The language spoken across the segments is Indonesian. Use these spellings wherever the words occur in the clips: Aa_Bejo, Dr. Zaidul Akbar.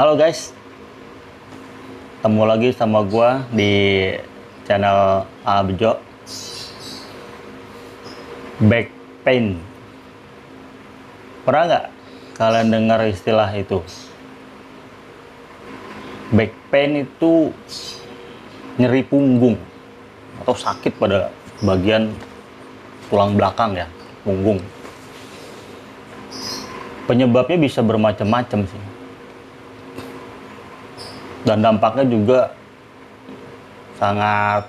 Halo guys, ketemu lagi sama gua di channel Aa Bejo. Back pain, pernah nggak kalian dengar istilah itu? Back pain itu nyeri punggung atau sakit pada bagian tulang belakang ya, punggung. Penyebabnya bisa bermacam-macam sih, dan dampaknya juga sangat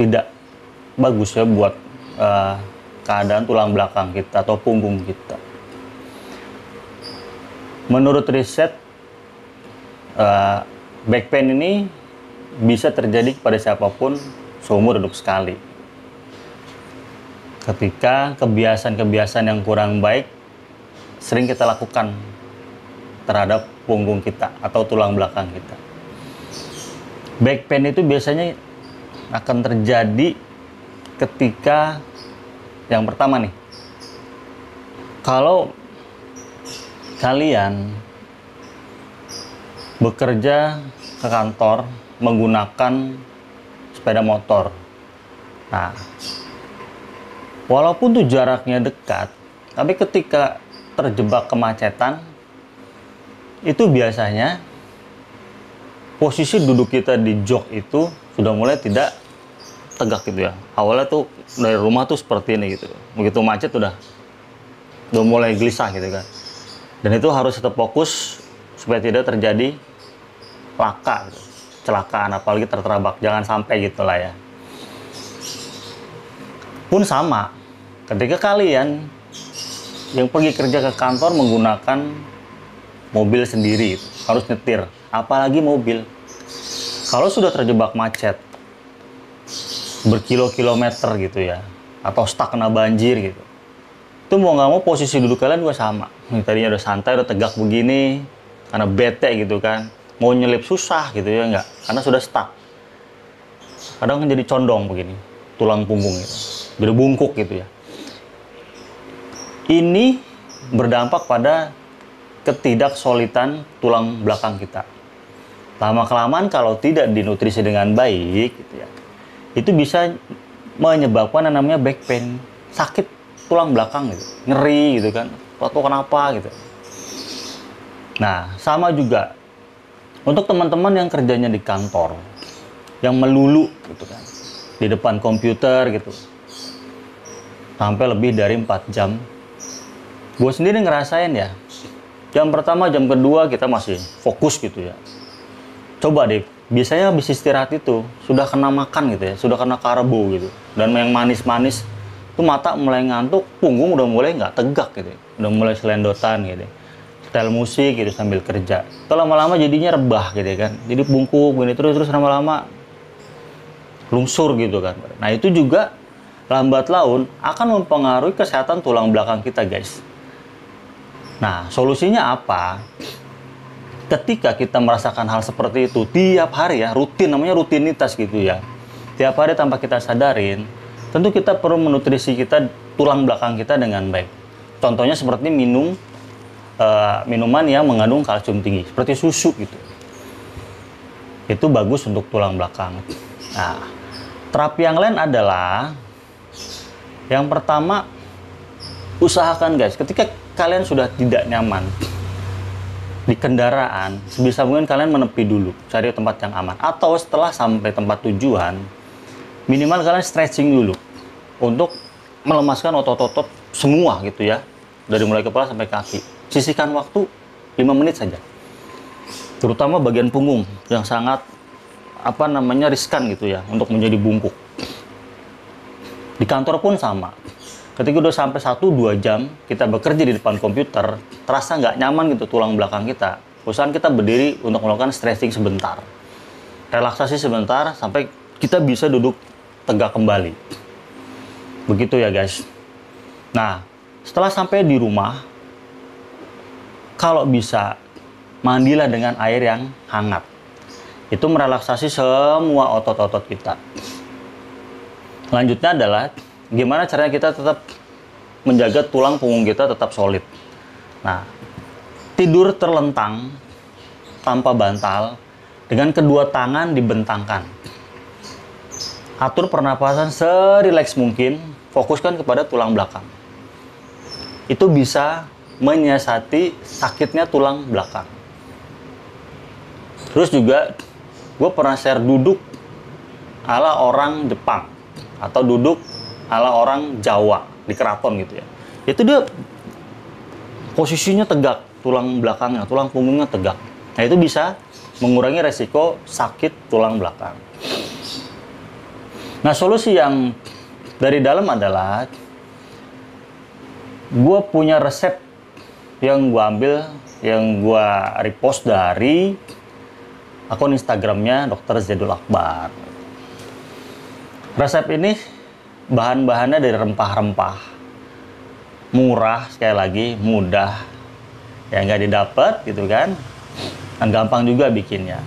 tidak bagus ya buat keadaan tulang belakang kita atau punggung kita. Menurut riset, back pain ini bisa terjadi kepada siapapun seumur hidup sekali. Ketika kebiasaan-kebiasaan yang kurang baik sering kita lakukan terhadap punggung kita atau tulang belakang kita. Back pain itu biasanya akan terjadi ketika yang pertama nih, kalau kalian bekerja ke kantor menggunakan sepeda motor. Nah, walaupun tuh jaraknya dekat, tapi ketika terjebak kemacetan, itu biasanya posisi duduk kita di jok itu sudah mulai tidak tegak gitu ya. Awalnya tuh dari rumah tuh seperti ini gitu. Begitu macet udah mulai gelisah gitu kan. Dan itu harus tetap fokus supaya tidak terjadi laka, gitu, kecelakaan, apalagi terterabak. Jangan sampai gitu lah ya. Pun sama, ketika kalian yang pergi kerja ke kantor menggunakan mobil sendiri, harus nyetir, apalagi mobil. Kalau sudah terjebak macet, berkilo-kilometer gitu ya, atau stuck kena banjir gitu, itu mau nggak mau posisi duduk kalian juga sama. Tadinya udah santai, udah tegak begini, karena bete gitu kan, mau nyelip susah gitu ya, nggak, karena sudah stuck. Kadang kan jadi condong begini, tulang punggung gitu. Jadi bungkuk gitu ya. Ini berdampak pada ketidaksolidan tulang belakang kita. Lama-kelamaan kalau tidak dinutrisi dengan baik gitu ya, itu bisa menyebabkan yang namanya back pain, sakit tulang belakang gitu, nyeri gitu kan, atau kenapa gitu. Nah, sama juga untuk teman-teman yang kerjanya di kantor, yang melulu gitu kan, di depan komputer gitu sampai lebih dari 4 jam. Gue sendiri ngerasain ya, jam pertama, jam kedua kita masih fokus gitu ya. Coba deh, biasanya habis istirahat itu sudah kena makan gitu ya, sudah kena karbo gitu, dan yang manis-manis tuh mata mulai ngantuk, punggung udah mulai nggak tegak gitu, udah mulai selendotan gitu, setel musik gitu sambil kerja. Itu lama-lama jadinya rebah gitu kan, jadi bungkuk gini terus lama-lama lungsur gitu kan. Nah itu juga lambat laun akan mempengaruhi kesehatan tulang belakang kita guys. Nah solusinya apa? Ketika kita merasakan hal seperti itu tiap hari ya, rutin, namanya rutinitas gitu ya, tiap hari tanpa kita sadarin, tentu kita perlu menutrisi kita, tulang belakang kita dengan baik. Contohnya seperti minum minuman yang mengandung kalsium tinggi seperti susu gitu, itu bagus untuk tulang belakang. Nah terapi yang lain adalah, yang pertama, usahakan guys, ketika kalian sudah tidak nyaman di kendaraan, sebisa mungkin kalian menepi dulu, cari tempat yang aman. Atau setelah sampai tempat tujuan, minimal kalian stretching dulu untuk melemaskan otot-otot semua gitu ya, dari mulai kepala sampai kaki. Sisihkan waktu 5 menit saja, terutama bagian punggung yang sangat riskan gitu ya untuk menjadi bungkuk. Di kantor pun sama, ketika udah sampai 1-2 jam kita bekerja di depan komputer, terasa nggak nyaman gitu tulang belakang kita. Usahakan kita berdiri untuk melakukan stretching sebentar, relaksasi sebentar, sampai kita bisa duduk tegak kembali. Begitu ya guys. Nah, setelah sampai di rumah, kalau bisa mandilah dengan air yang hangat. Itu merelaksasi semua otot-otot kita. Lanjutnya adalah gimana caranya kita tetap menjaga tulang punggung kita tetap solid. Nah, tidur terlentang tanpa bantal dengan kedua tangan dibentangkan. Atur pernapasan serileks mungkin, fokuskan kepada tulang belakang. Itu bisa menyiasati sakitnya tulang belakang. Terus juga gue pernah share duduk ala orang Jepang atau duduk ala orang Jawa di keraton gitu ya. Itu dia posisinya tegak, tulang belakangnya, tulang punggungnya tegak. Nah itu bisa mengurangi resiko sakit tulang belakang. Nah solusi yang dari dalam adalah gue punya resep yang gue ambil, yang gue repost dari akun Instagramnya Dr. Zaidul Akbar. Resep ini bahan-bahannya dari rempah-rempah, murah, sekali lagi mudah, ya nggak didapat gitu kan, dan gampang juga bikinnya.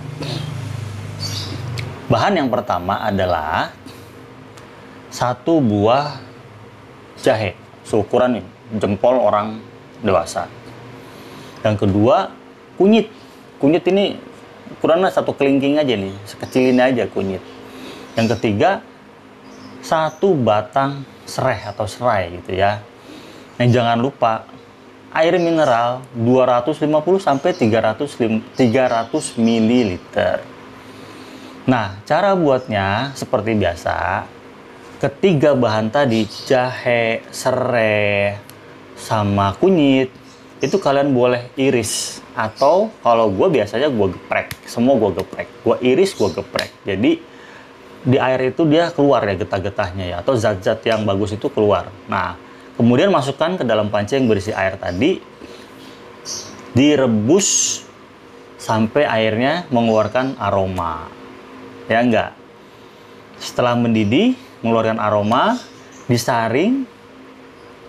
Bahan yang pertama adalah 1 buah jahe, seukuran nih, jempol orang dewasa. Yang kedua, kunyit. Kunyit ini ukurannya 1 kelingking aja nih, sekecil ini aja kunyit. Yang ketiga, 1 batang serai atau serai gitu ya. Dan jangan lupa air mineral 250 sampai 300 ml. Nah, cara buatnya seperti biasa. Ketiga bahan tadi, jahe, serai, sama kunyit, itu kalian boleh iris. Atau kalau gue biasanya gue geprek, semua gue geprek. Gue iris, gue geprek. Jadi di air itu dia keluar ya getah-getahnya ya, atau zat-zat yang bagus itu keluar. Nah, kemudian masukkan ke dalam panci yang berisi air tadi, direbus sampai airnya mengeluarkan aroma. Ya enggak? Setelah mendidih, mengeluarkan aroma, disaring,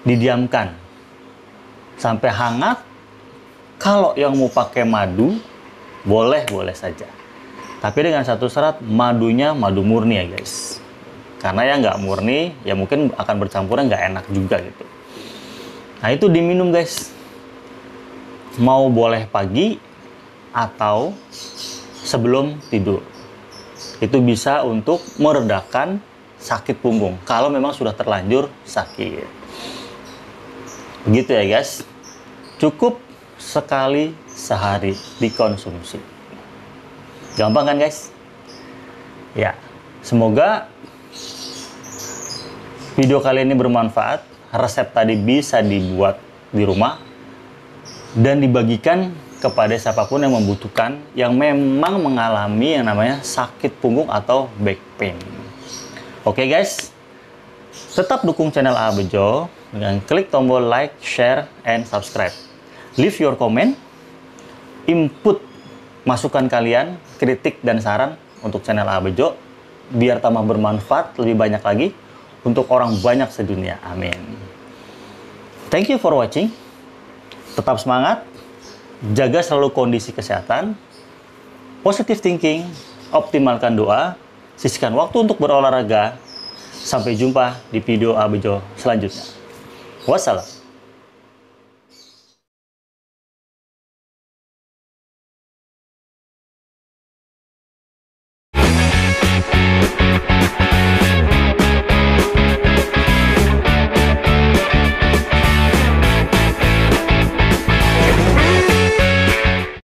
didiamkan sampai hangat. Kalau yang mau pakai madu, boleh-boleh saja. Tapi dengan satu syarat, madunya madu murni ya guys. Karena yang nggak murni, ya mungkin akan bercampurnya nggak enak juga gitu. Nah itu diminum guys. Mau boleh pagi atau sebelum tidur. Itu bisa untuk meredakan sakit punggung kalau memang sudah terlanjur sakit. Begitu ya guys. Cukup sekali sehari dikonsumsi. Gampang kan guys? Ya, semoga video kali ini bermanfaat. Resep tadi bisa dibuat di rumah dan dibagikan kepada siapapun yang membutuhkan, yang memang mengalami yang namanya sakit punggung atau back pain. Oke guys, tetap dukung channel Aa Bejo dengan klik tombol like, share, and subscribe. Leave your comment, input masukan kalian, kritik dan saran untuk channel Aa Bejo, biar tambah bermanfaat lebih banyak lagi untuk orang banyak sedunia. Amin. Thank you for watching. Tetap semangat, jaga selalu kondisi kesehatan, positive thinking, optimalkan doa, sisihkan waktu untuk berolahraga. Sampai jumpa di video Aa Bejo selanjutnya. Wassalam.